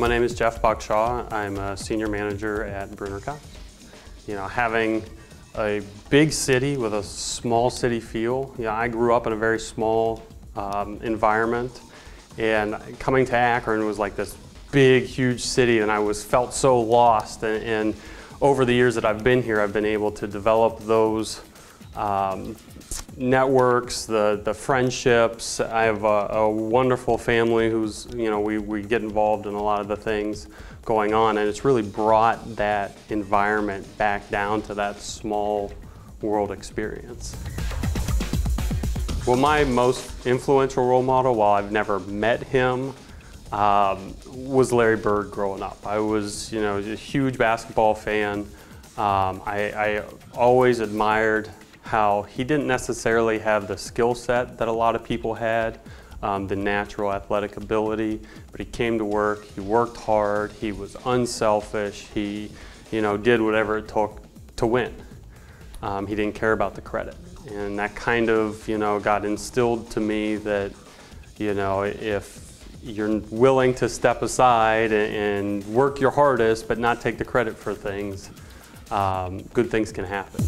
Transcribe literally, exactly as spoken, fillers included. My name is Jeff Buckshaw. I'm a senior manager at Bruner-Cox. You know, having a big city with a small city feel. You know, I grew up in a very small um, environment, and coming to Akron was like this big, huge city, and I was felt so lost. And, and over the years that I've been here, I've been able to develop those um, networks, the the friendships. I have a, a wonderful family who's, you know, we we get involved in a lot of the things going on, and it's really brought that environment back down to that small world experience. Well, my most influential role model, while I've never met him, um, was Larry Bird growing up. I was, you know, a huge basketball fan. Um, I, I always admired how he didn't necessarily have the skill set that a lot of people had, um, the natural athletic ability, but he came to work, he worked hard, he was unselfish, he, you know, did whatever it took to win. Um, he didn't care about the credit. And that kind of, you know, got instilled to me that, you know, if you're willing to step aside and, and work your hardest but not take the credit for things, um, good things can happen.